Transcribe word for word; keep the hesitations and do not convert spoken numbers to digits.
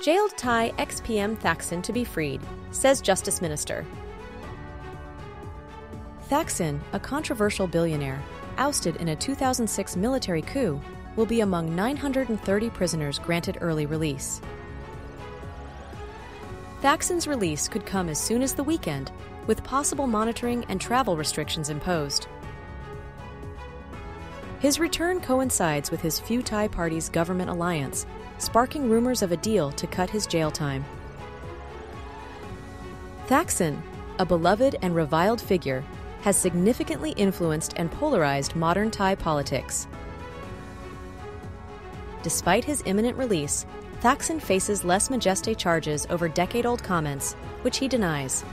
Jailed Thai ex-P M Thaksin to be freed, says Justice Minister. Thaksin, a controversial billionaire, ousted in a two thousand six military coup, will be among nine hundred thirty prisoners granted early release. Thaksin's release could come as soon as the weekend, with possible monitoring and travel restrictions imposed. His return coincides with his Pheu Thai Party's government alliance, sparking rumors of a deal to cut his jail time. Thaksin, a beloved and reviled figure, has significantly influenced and polarized modern Thai politics. Despite his imminent release, Thaksin faces lese majeste charges over decade-old comments, which he denies.